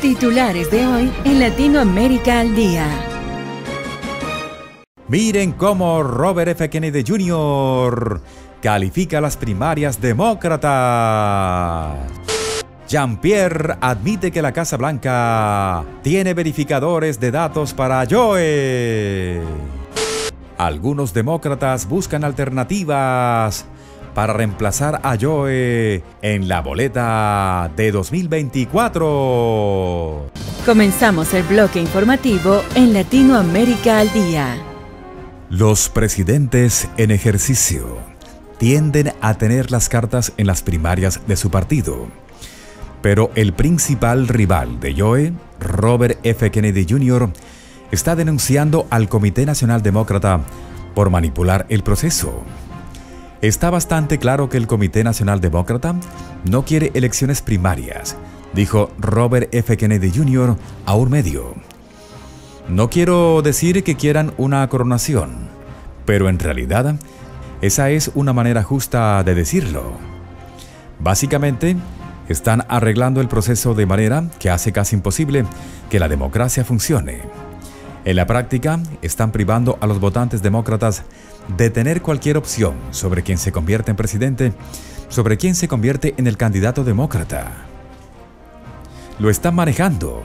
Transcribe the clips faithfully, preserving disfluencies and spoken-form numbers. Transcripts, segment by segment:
Titulares de hoy en Latinoamérica al Día. Miren cómo Robert F. Kennedy junior califica las primarias demócratas. Jean-Pierre admite que la Casa Blanca tiene verificadores de datos para Joe. Algunos demócratas buscan alternativas para reemplazar a Joe en la boleta de dos mil veinticuatro. Comenzamos el bloque informativo en Latinoamérica al Día. Los presidentes en ejercicio tienden a tener las cartas en las primarias de su partido, pero el principal rival de Joe, Robert F. Kennedy junior, está denunciando al Comité Nacional Demócrata por manipular el proceso. Está bastante claro que el Comité Nacional Demócrata no quiere elecciones primarias, dijo Robert F. Kennedy junior a un medio. No quiero decir que quieran una coronación, pero en realidad esa es una manera justa de decirlo. Básicamente, están arreglando el proceso de manera que hace casi imposible que la democracia funcione. En la práctica, están privando a los votantes demócratas de tener cualquier opción sobre quién se convierte en presidente, sobre quién se convierte en el candidato demócrata. Lo están manejando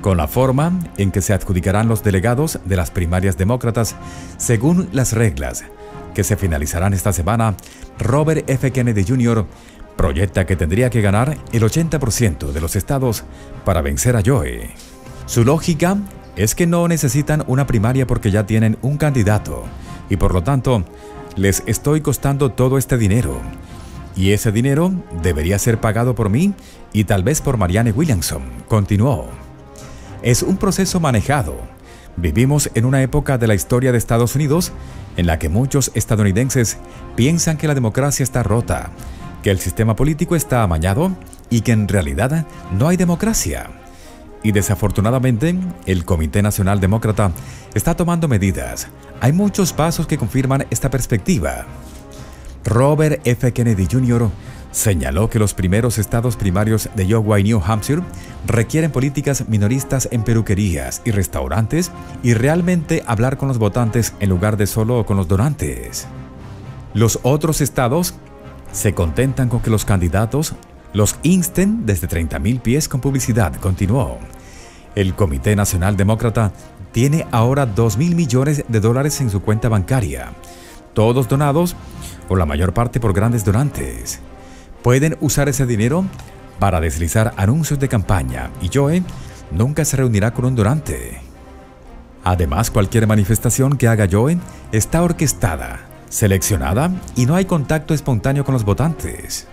con la forma en que se adjudicarán los delegados de las primarias demócratas según las reglas que se finalizarán esta semana. Robert F. Kennedy junior proyecta que tendría que ganar el ochenta por ciento de los estados para vencer a Joe. Su lógica es que no necesitan una primaria porque ya tienen un candidato, y por lo tanto, les estoy costando todo este dinero. Y ese dinero debería ser pagado por mí y tal vez por Marianne Williamson, continuó. Es un proceso manejado. Vivimos en una época de la historia de Estados Unidos en la que muchos estadounidenses piensan que la democracia está rota, que el sistema político está amañado y que en realidad no hay democracia. Y desafortunadamente, el Comité Nacional Demócrata está tomando medidas. Hay muchos pasos que confirman esta perspectiva. Robert F. Kennedy junior señaló que los primeros estados primarios de Iowa y New Hampshire requieren políticas minoristas en peluquerías y restaurantes y realmente hablar con los votantes en lugar de solo con los donantes. Los otros estados se contentan con que los candidatos los insten desde treinta mil pies con publicidad, continuó. El Comité Nacional Demócrata tiene ahora dos mil millones de dólares en su cuenta bancaria, todos donados o la mayor parte por grandes donantes. Pueden usar ese dinero para deslizar anuncios de campaña y Joe nunca se reunirá con un donante. Además, cualquier manifestación que haga Joe está orquestada, seleccionada y no hay contacto espontáneo con los votantes.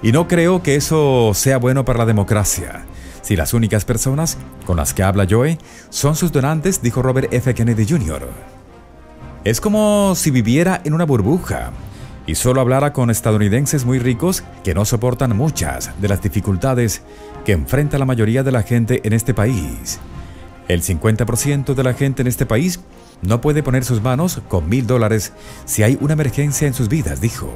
Y no creo que eso sea bueno para la democracia, si las únicas personas con las que habla Joe son sus donantes, dijo Robert F. Kennedy junior Es como si viviera en una burbuja y solo hablara con estadounidenses muy ricos que no soportan muchas de las dificultades que enfrenta la mayoría de la gente en este país. El cincuenta por ciento de la gente en este país no puede poner sus manos con mil dólares si hay una emergencia en sus vidas, dijo.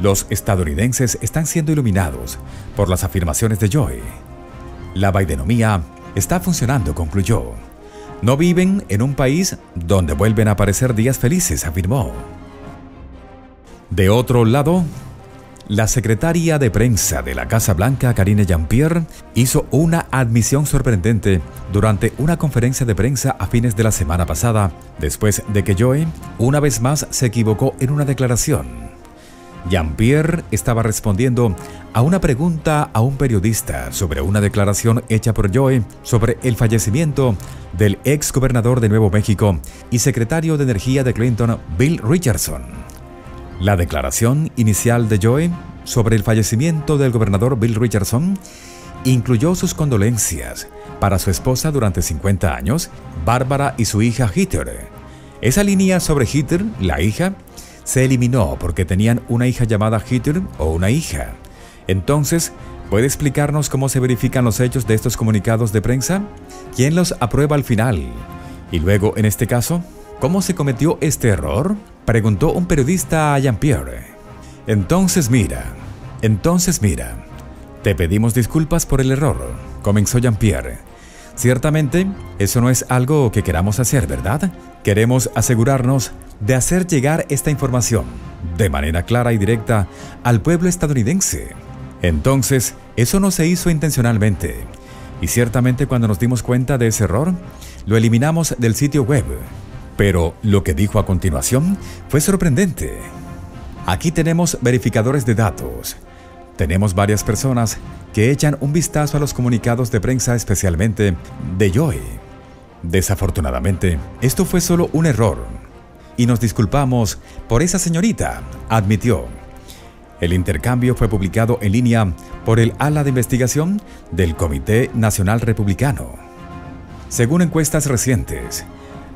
Los estadounidenses están siendo iluminados por las afirmaciones de Joe. La Bidenomía está funcionando, concluyó. No viven en un país donde vuelven a aparecer días felices, afirmó. De otro lado, la secretaria de prensa de la Casa Blanca, Karine Jean-Pierre, hizo una admisión sorprendente durante una conferencia de prensa a fines de la semana pasada, después de que Joe una vez más se equivocó en una declaración. Jean-Pierre estaba respondiendo a una pregunta a un periodista sobre una declaración hecha por Joe sobre el fallecimiento del ex gobernador de Nuevo México y secretario de Energía de Clinton, Bill Richardson. La declaración inicial de Joe sobre el fallecimiento del gobernador Bill Richardson incluyó sus condolencias para su esposa durante cincuenta años, Bárbara, y su hija Heather. Esa línea sobre Heather, la hija, se eliminó porque tenían una hija llamada Heather o una hija. Entonces, ¿puede explicarnos cómo se verifican los hechos de estos comunicados de prensa? ¿Quién los aprueba al final? Y luego, en este caso, ¿cómo se cometió este error?, preguntó un periodista a Jean-Pierre. Entonces mira, entonces mira, te pedimos disculpas por el error. comenzó Jean-Pierre. Ciertamente, eso no es algo que queramos hacer, ¿verdad? Queremos asegurarnos de hacer llegar esta información de manera clara y directa al pueblo estadounidense. Entonces, eso no se hizo intencionalmente. Y ciertamente cuando nos dimos cuenta de ese error, lo eliminamos del sitio web. Pero lo que dijo a continuación fue sorprendente. Aquí tenemos verificadores de datos. Tenemos varias personas que echan un vistazo a los comunicados de prensa, especialmente de Joe. Desafortunadamente, esto fue solo un error. Y nos disculpamos por esa señorita, admitió. El intercambio fue publicado en línea por el ala de investigación del Comité Nacional Republicano. Según encuestas recientes,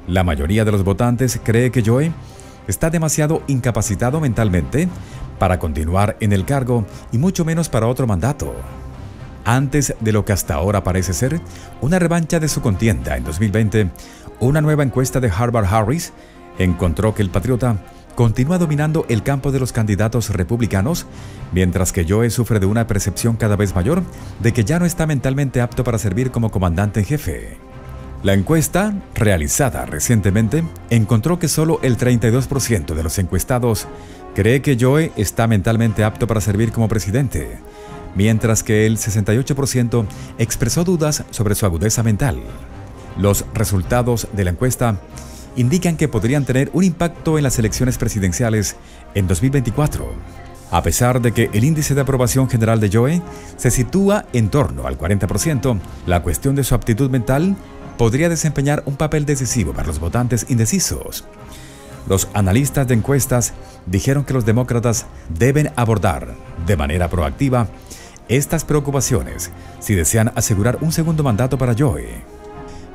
la mayoría de los votantes cree que Joe está demasiado incapacitado mentalmente para continuar en el cargo y mucho menos para otro mandato. Antes de lo que hasta ahora parece ser una revancha de su contienda en dos mil veinte, una nueva encuesta de Harvard Harris encontró que el patriota continúa dominando el campo de los candidatos republicanos, mientras que Joe sufre de una percepción cada vez mayor de que ya no está mentalmente apto para servir como comandante en jefe. La encuesta, realizada recientemente, encontró que solo el treinta y dos por ciento de los encuestados cree que Joe está mentalmente apto para servir como presidente, mientras que el sesenta y ocho por ciento expresó dudas sobre su agudeza mental. Los resultados de la encuesta indican que podrían tener un impacto en las elecciones presidenciales en dos mil veinticuatro, a pesar de que el índice de aprobación general de Joe se sitúa en torno al cuarenta por ciento, la cuestión de su aptitud mental podría desempeñar un papel decisivo para los votantes indecisos. Los analistas de encuestas dijeron que los demócratas deben abordar de manera proactiva estas preocupaciones si desean asegurar un segundo mandato para Joe.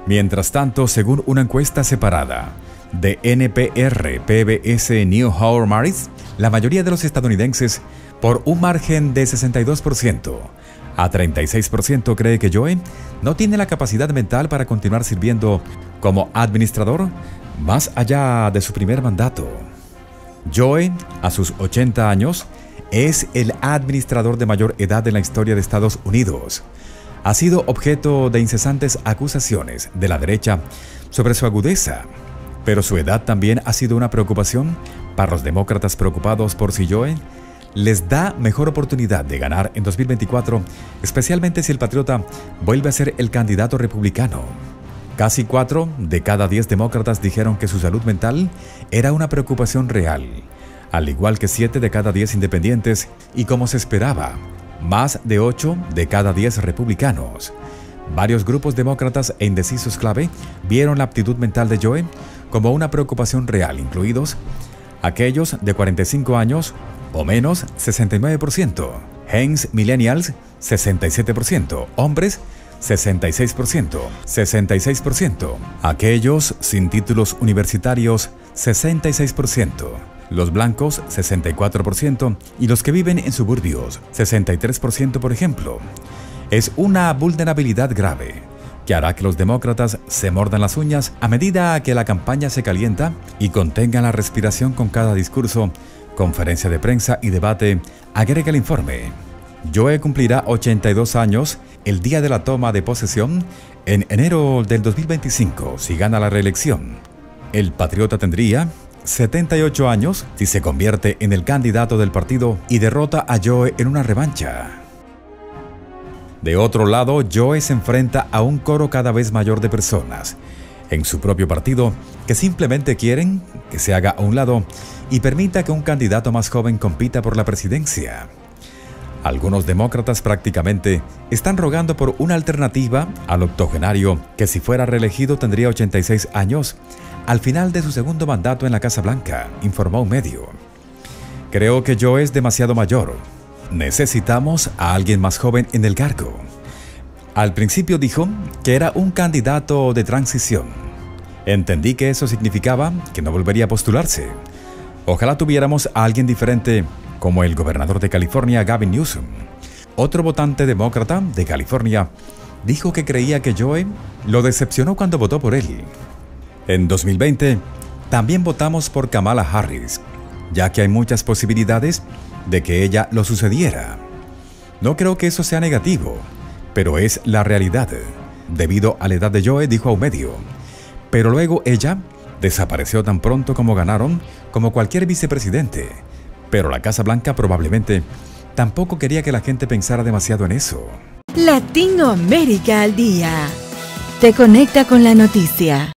Mientras tanto, según una encuesta separada de N P R P B S-NewShour Marist, la mayoría de los estadounidenses, por un margen de sesenta y dos por ciento, a treinta y seis por ciento cree que Joe no tiene la capacidad mental para continuar sirviendo como administrador más allá de su primer mandato. Joe, a sus ochenta años, es el administrador de mayor edad en la historia de Estados Unidos. Ha sido objeto de incesantes acusaciones de la derecha sobre su agudeza, pero su edad también ha sido una preocupación para los demócratas preocupados por si Joe les da mejor oportunidad de ganar en dos mil veinticuatro, especialmente si el patriota vuelve a ser el candidato republicano. Casi cuatro de cada diez demócratas dijeron que su salud mental era una preocupación real, al igual que siete de cada diez independientes y, como se esperaba, más de ocho de cada diez republicanos. Varios grupos demócratas e indecisos clave vieron la aptitud mental de Joe como una preocupación real, incluidos aquellos de cuarenta y cinco años, o menos, sesenta y nueve por ciento, Hens Millennials, sesenta y siete por ciento, hombres, sesenta y seis por ciento, sesenta y seis por ciento, aquellos sin títulos universitarios, sesenta y seis por ciento, los blancos, sesenta y cuatro por ciento, y los que viven en suburbios, sesenta y tres por ciento, por ejemplo. Es una vulnerabilidad grave que hará que los demócratas se mordan las uñas a medida que la campaña se calienta y contengan la respiración con cada discurso, conferencia de prensa y debate, agrega el informe. Joe cumplirá ochenta y dos años el día de la toma de posesión en enero del dos mil veinticinco si gana la reelección. El patriota tendría setenta y ocho años si se convierte en el candidato del partido y derrota a Joe en una revancha. De otro lado, Joe se enfrenta a un coro cada vez mayor de personas en su propio partido que simplemente quieren que se haga a un lado y permita que un candidato más joven compita por la presidencia. Algunos demócratas prácticamente están rogando por una alternativa al octogenario que, si fuera reelegido, tendría ochenta y seis años al final de su segundo mandato en la Casa Blanca, informó un medio. Creo que Joe es demasiado mayor. Necesitamos a alguien más joven en el cargo. Al principio dijo que era un candidato de transición. Entendí que eso significaba que no volvería a postularse. Ojalá tuviéramos a alguien diferente, como el gobernador de California, Gavin Newsom. Otro votante demócrata de California dijo que creía que Joe lo decepcionó cuando votó por él. En dos mil veinte, también votamos por Kamala Harris, ya que hay muchas posibilidades de que ella lo sucediera. No creo que eso sea negativo, pero es la realidad. Debido a la edad de Joe, dijo a un medio. Pero luego ella desapareció tan pronto como ganaron, como cualquier vicepresidente. Pero la Casa Blanca probablemente tampoco quería que la gente pensara demasiado en eso. Latinoamérica al Día te conecta con la noticia.